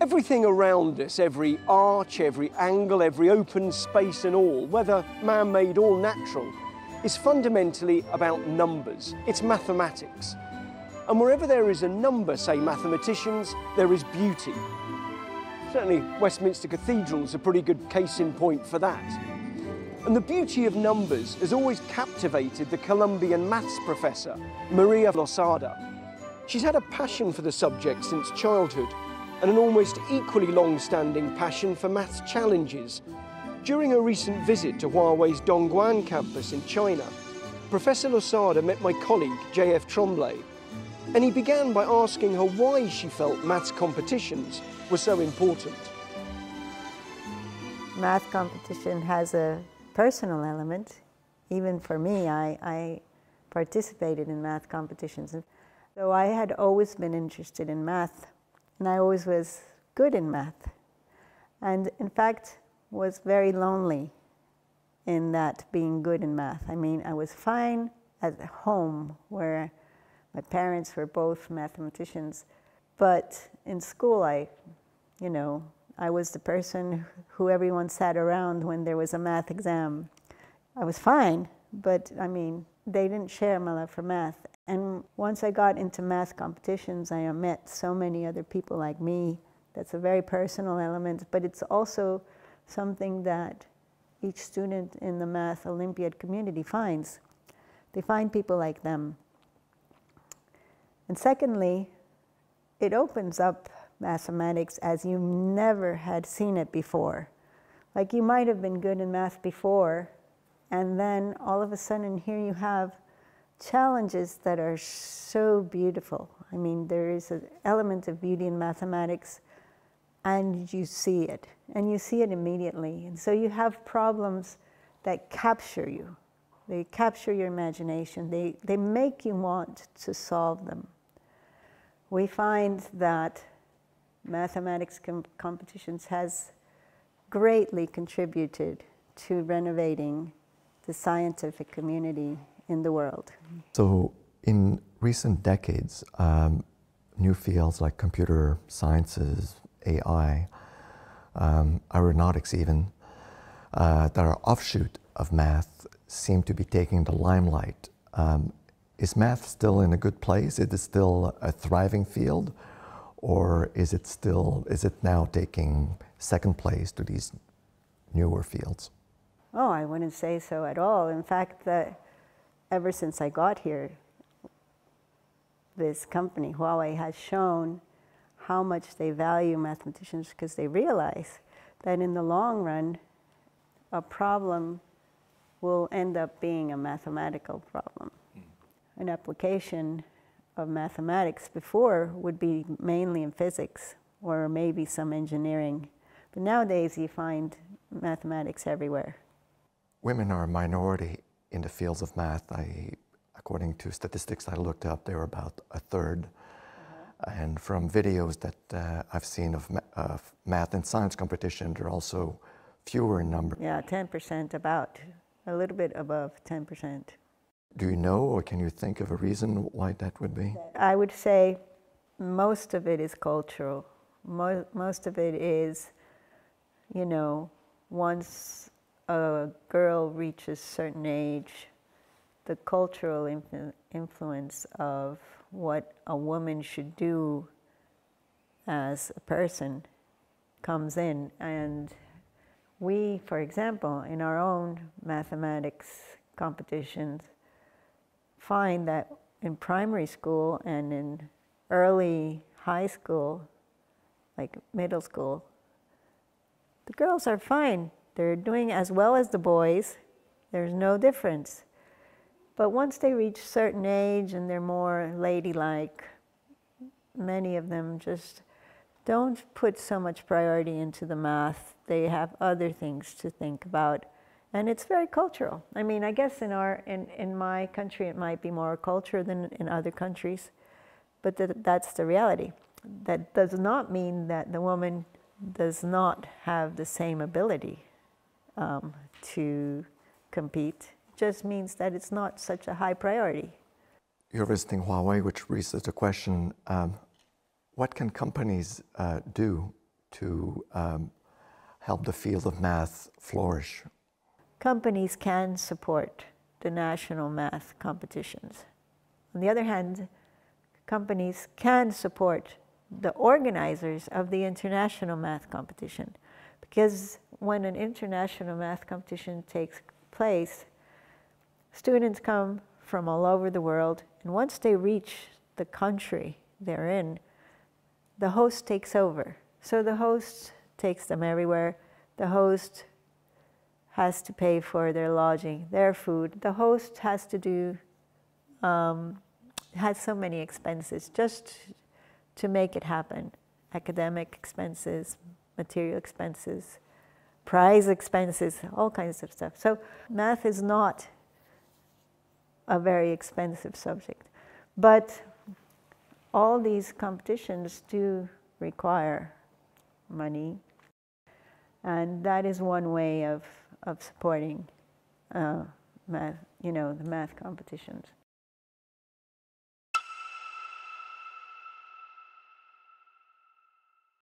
Everything around us, every arch, every angle, every open space and all, whether man-made or natural, is fundamentally about numbers. It's mathematics. And wherever there is a number, say mathematicians, there is beauty. Certainly Westminster Cathedral's a pretty good case in point for that. And the beauty of numbers has always captivated the Colombian maths professor, Maria Losada. She's had a passion for the subject since childhood, and an almost equally long-standing passion for maths challenges. During a recent visit to Huawei's Dongguan campus in China, Professor Losada met my colleague, J.F. Tremblay, and he began by asking her why she felt maths competitions were so important. Math competition has a personal element. Even for me, I participated in math competitions. So I had always been interested in math, and I always was good in math, and in fact was very lonely in that being good in math. I mean, I was fine at home where my parents were both mathematicians, but in school I was the person who everyone sat around when there was a math exam. I was fine, but I mean, they didn't share my love for math. And once I got into math competitions, I met so many other people like me. That's a very personal element, but it's also something that each student in the math Olympiad community finds. They find people like them. And secondly, it opens up mathematics as you never had seen it before. Like, you might have been good in math before, and then all of a sudden here you have challenges that are so beautiful. I mean, there is an element of beauty in mathematics, and you see it. And you see it immediately. And so you have problems that capture you. They capture your imagination. They make you want to solve them. We find that mathematics competitions has greatly contributed to renovating the scientific community in the world. So in recent decades, new fields like computer sciences, AI, aeronautics even, that are offshoot of math seem to be taking the limelight. Is math still in a good place? Is it still a thriving field? Or is it now taking second place to these newer fields? Oh, I wouldn't say so at all. In fact, ever since I got here, this company, Huawei, has shown how much they value mathematicians, because they realize that in the long run, a problem will end up being a mathematical problem. An application of mathematics before would be mainly in physics or maybe some engineering. But nowadays you find mathematics everywhere. Women are a minority in the fields of math. According to statistics I looked up, they were about a third. And from videos that I've seen of math and science competition, there are also fewer in number. Yeah, 10%, about a little bit above 10%. Do you know, or can you think of a reason why that would be? I would say most of it is cultural. Most of it is, you know, once a girl reaches a certain age, the cultural influence of what a woman should do as a person comes in. And we, for example, in our own mathematics competitions, find that in primary school and in early high school, like middle school, the girls are fine. They're doing as well as the boys. There's no difference. But once they reach a certain age and they're more ladylike, many of them just don't put so much priority into the math. They have other things to think about. And it's very cultural. I mean, I guess in my country it might be more culture than in other countries, but that's the reality. That does not mean that the woman does not have the same ability to compete. It just means that it's not such a high priority. You're visiting Huawei, which raises the question, what can companies do to help the field of math flourish. Companies can support the national math competitions. On the other hand, companies can support the organizers of the international math competition, because when an international math competition takes place, students come from all over the world, and once they reach the country they're in, the host takes over. So the host takes them everywhere. The host has to pay for their lodging, their food. The host has to do, has so many expenses just to make it happen. Academic expenses, material expenses, prize expenses, all kinds of stuff. So math is not a very expensive subject, but all these competitions do require money, and that is one way of supporting math, the math competitions.